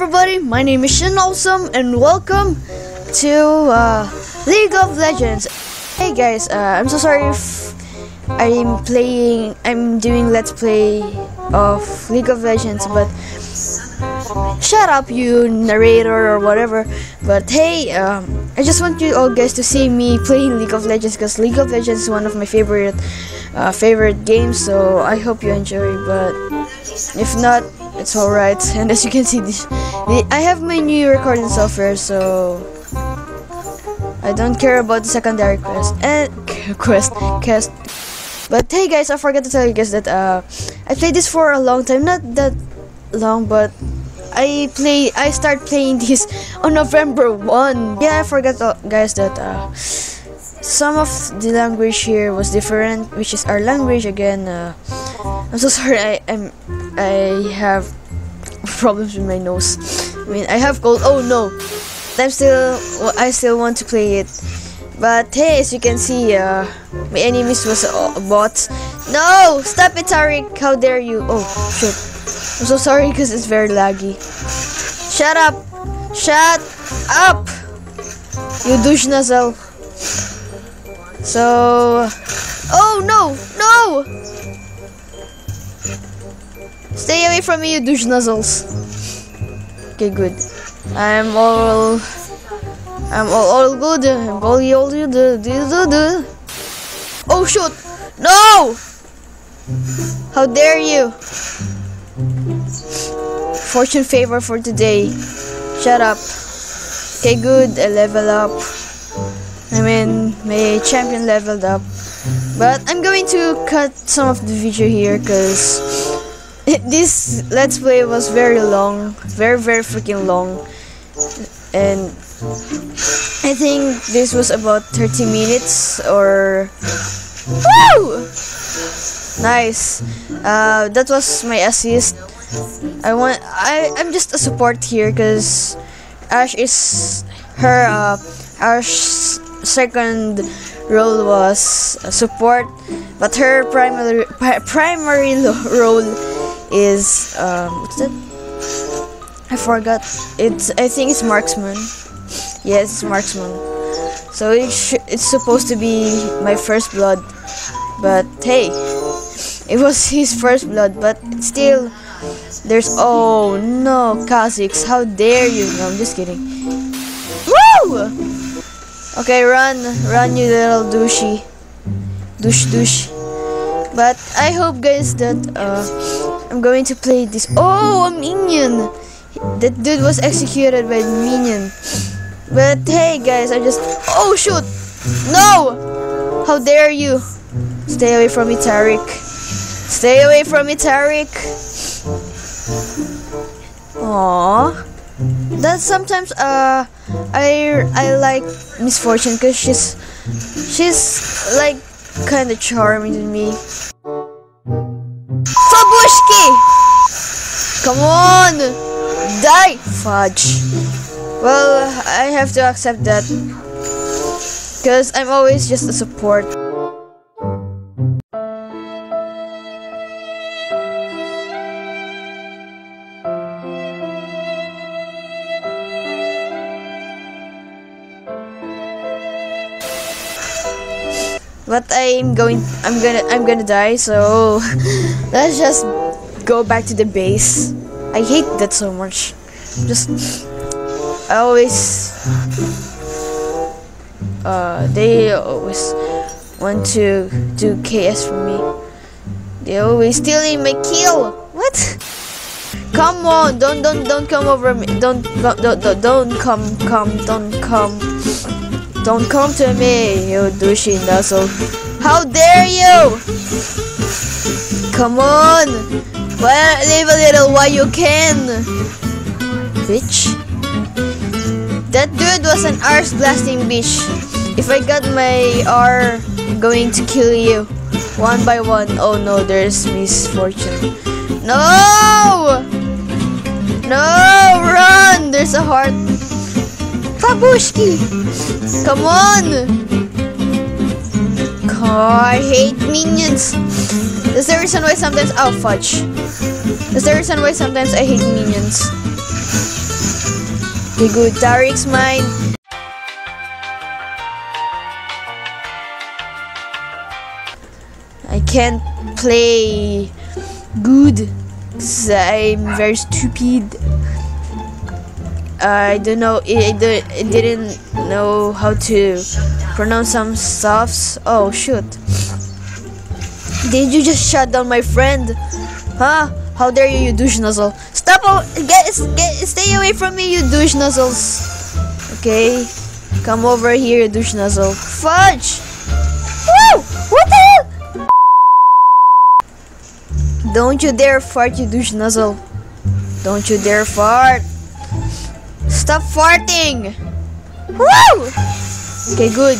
everybody, my name is ShanOwlsome and welcome to League of Legends. Hey guys, I'm so sorry if I'm doing let's play of League of Legends, but shut up you narrator or whatever. But hey, I just want you all guys to see me playing League of Legends because League of Legends is one of my favorite games, so I hope you enjoy, but if not, it's alright. And as you can see, I have my new recording software, so I don't care about the secondary quest. But hey guys, I forgot to tell you guys that I played this for a long time, not that long, but I started playing this on November 1. Yeah, I forgot guys that some of the language here was different, which is our language again. I'm so sorry, I have problems with my nose. I mean, I have cold. Oh no, I still want to play it. But hey, as you can see, my enemies was bots. No, stop it, Taric! How dare you? Oh shit! I'm so sorry because it's very laggy. Shut up! Shut up! You douche nozzle. So, oh no, no! Stay away from me, you douche nozzles. Okay, good. I'm all good. I'm all you do. Oh shoot! No! How dare you? Fortune favor for today. Shut up. Okay, good. I level up. I mean, my champion leveled up. But I'm going to cut some of the video here because this let's play was very long, very freaking long, and I think this was about 30 minutes or woo! Nice. That was my assist. I'm just a support here because Ash is her Ash's second role was support, but her primary role is what's that? I forgot. I think it's marksman. Yes, it's marksman. So it's supposed to be my first blood, but hey, it was his first blood. But still, there's oh no, Kha'zix, how dare you? No, I'm just kidding. Woo! Okay, run, you little douche. But I hope guys that I'm going to play this. Oh, a minion! That dude was executed by the minion. But hey guys, oh shoot! No! How dare you! Stay away from me, Taric. Stay away from me, Taric. Aww. That sometimes I like Miss Fortune because she's like kind of charming to me. Fabushki! Come on! Die! Fudge. Well, I have to accept that because I'm always just a support. But I'm gonna die, so let's just go back to the base. I hate that so much. They always want to do KS for me. They always stealing my kill. What? Come on, don't come over me. Don't come. Don't come to me, you douchey nozzle. How dare you! Come on! Live a little while you can! Bitch. That dude was an arse blasting bitch. If I got my R, I'm going to kill you. One by one. Oh no, there's Miss Fortune. No! No! Run! There's a heart. Babushki! Come on! God, I hate minions! That's the reason why sometimes I'll fudge. That's the reason why sometimes I hate minions. The good Taric's mind. I can't play good because I'm very stupid. I didn't know how to pronounce some stuffs. Oh shoot. Did you just shut down my friend? Huh? How dare you, you douche nozzle. Stop! Stay away from me, you douche nozzles. Okay? Come over here, you douche nozzle. Fudge! Woo! What the hell? Don't you dare fart, you douche nozzle. Don't you dare fart. Stop farting! Woo! Okay, good.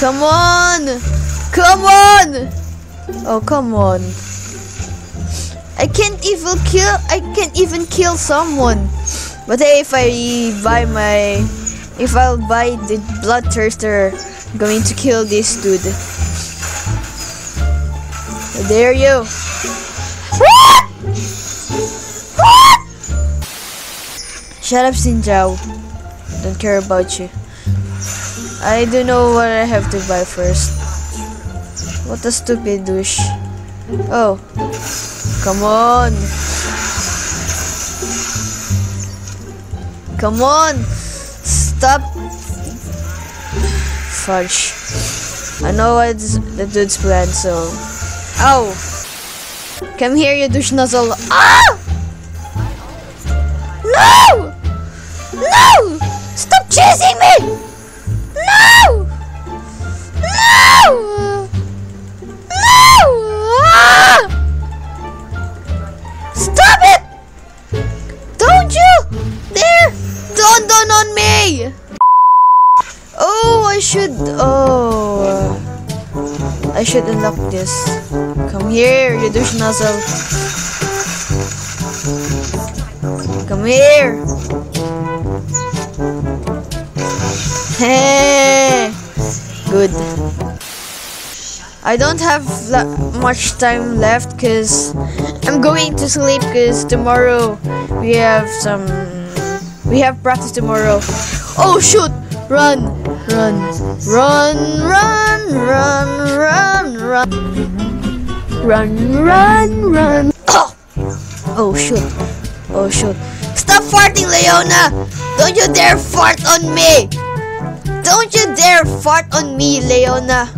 Come on! Come on! Oh, come on. I can't even kill someone. But hey, if I'll buy the bloodthirster, I'm going to kill this dude. I dare you. Shut up, Xin Zhao. Don't care about you. I don't know what I have to buy first. What a stupid douche. Oh. Come on. Come on. Stop. Fudge. I know what's the dude's plan, so. Ow. Come here, you douche nozzle. Ah! No! No! Stop chasing me! No! No! No! Ah! Stop it! Don't you dare don't on me! Oh, I should unlock this. Come here, you douche nozzle. Come here. Hey, good. I don't have much time left because I'm going to sleep because tomorrow we have practice tomorrow. Oh shoot! Run, run, run, run, run, run, run, run, run, run. Oh, oh shoot! Oh shoot! Stop farting, Leona! Don't you dare fart on me! Don't you dare fart on me, Leona!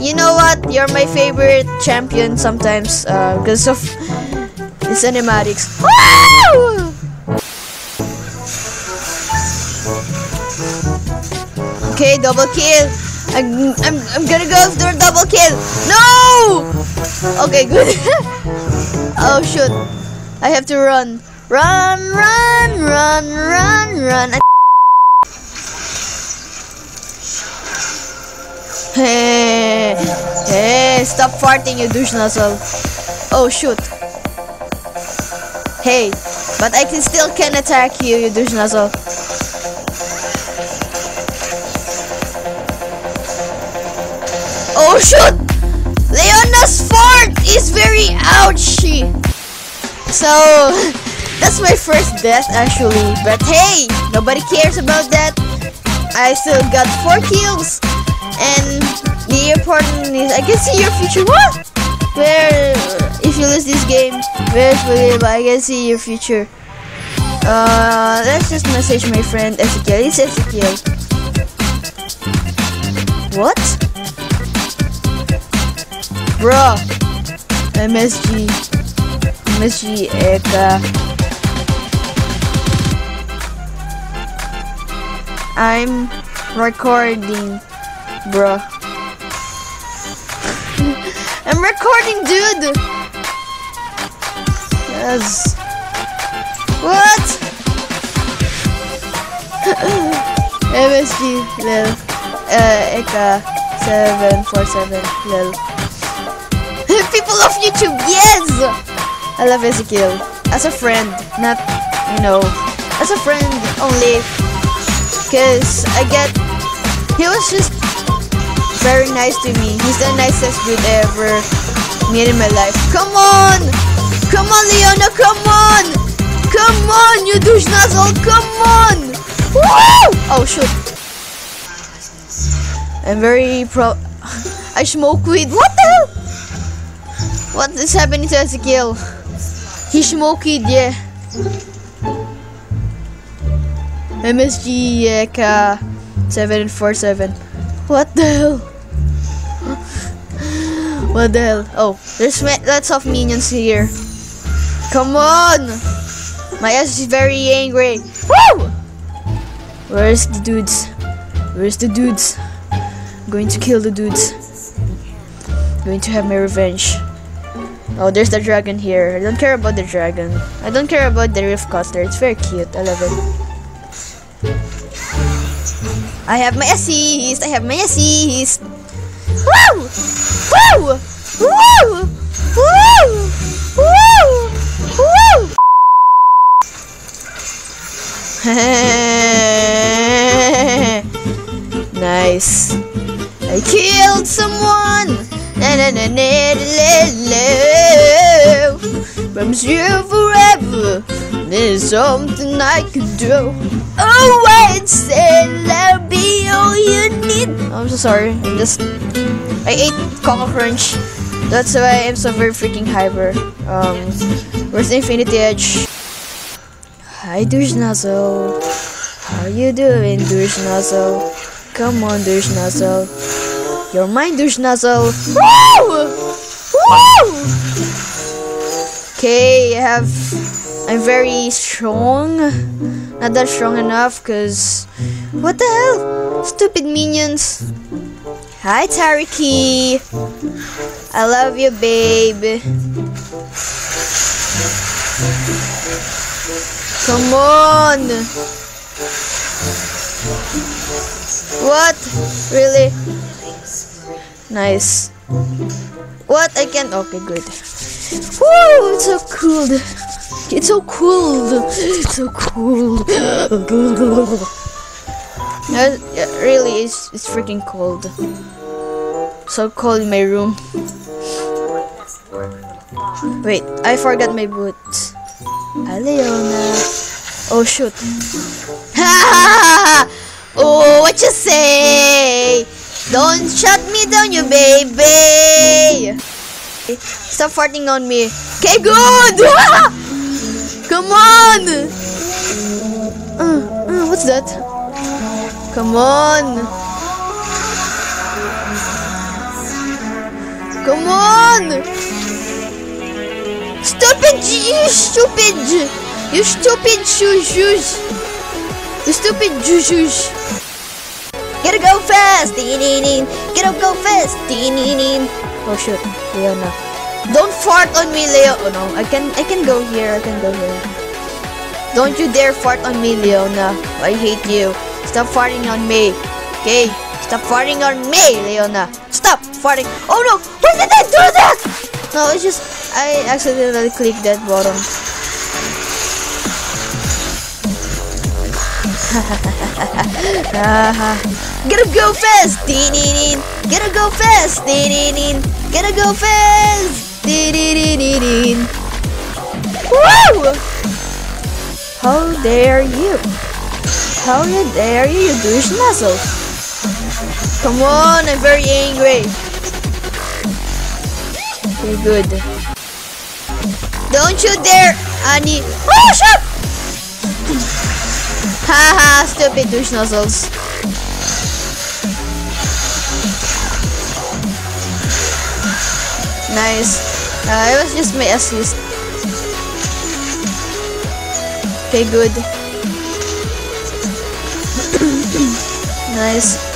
You know what? You're my favorite champion sometimes because of the cinematics. Woo! Okay, double kill. I'm gonna go for double kill. No! Okay, good. Oh shoot! I have to run. Run, run, run, run, run. Hey, hey, stop farting, you douche nozzle. Oh, shoot. Hey, but I still can attack you, you douche nozzle. Oh, shoot. Leona's fart is very ouchy. So... that's my first death actually, but hey, nobody cares about that. I still got 4 kills, and the important is I can see your future. What? Where? If you lose this game, where's William? I can see your future. Let's just message my friend Ezekiel. It's Ezekiel. What? Bro. MSG. MSG Eka. I'm recording, bruh. I'm recording, dude. Yes. What? MSG lil Eka 747 lil. People of YouTube, yes. I love Ezekiel as a friend, not as a friend only. Because he was just very nice to me. He's the nicest dude I ever met in my life. Come on! Come on, Leona, come on! Come on, you douche nozzle, come on! shoot. I'm very proud. I smoke weed. What the hell? What is happening to Ezekiel? He smoked weed, yeah. MSG Eka 747. What the hell? What the hell? Oh, there's lots of minions here. Come on! My ass is very angry. Woo! Where's the dudes? Where's the dudes? I'm going to kill the dudes. I'm going to have my revenge. Oh, there's the dragon here. I don't care about the dragon. I don't care about the Rift Cutter. It's very cute. I love it. I have my assist. I have my assist. Woo! Woo! Woo! Woo! Woo! Woo! Nice. I killed someone. Na na na na na. Promise you forever. There's something I could do. Oh, I said I'll be all you need. I'm so sorry. I ate Kona Crunch. That's why I'm so very freaking hyper. Where's Infinity Edge? Hi, Durshnozzle. How you doing, Durshnozzle? Come on, Durshnozzle. You're mine, Durshnozzle. Woo! Woo! Okay, I'm very strong. Not that strong enough, cause what the hell? Stupid minions. Hi, Taric. I love you, babe. Come on. What? Really? Nice. What? I can't. Okay, good. Woo! It's so cool. It's so cool. It's so cool. Really, it's freaking cold. So cold in my room. Wait, I forgot my boots. Hi, Leona. Oh shoot! Oh, what you say? Don't shut me down, you baby. Stop farting on me. Okay, good. Come on. What's that? Come on. Come on. Stupid, you stupid, you stupid shoes, you stupid shoes. Gotta go fast, gotta go fast. Oh shoot, Leona! Don't fart on me, Leo. Oh no, I can go here. I can go here. Don't you dare fart on me, Leona. I hate you. Stop farting on me. Okay, stop farting on me, Leona. Stop farting. Oh no, why did I do that? No, it's just. I accidentally clicked that button. Gotta go fast! Gotta go fast! Gotta go fast! Woo! How dare you? How dare you, Durshnozzle? Come on, I'm very angry. Okay, good. Don't you dare, Annie! Oh shit! Haha, stupid douche nozzles. Nice. It was just my assist. Okay, good. Nice.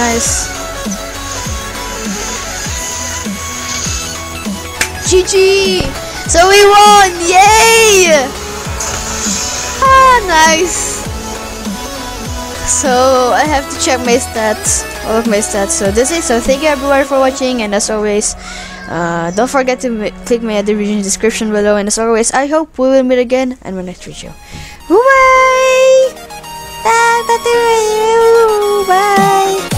Nice. GG! So we won! Yay! Ah, nice. So I have to check my stats, all of my stats. So this is so. Thank you everyone for watching, and as always, don't forget to click my other video in the description below. And as always, I hope we will meet again in my next video. Bye. Bye.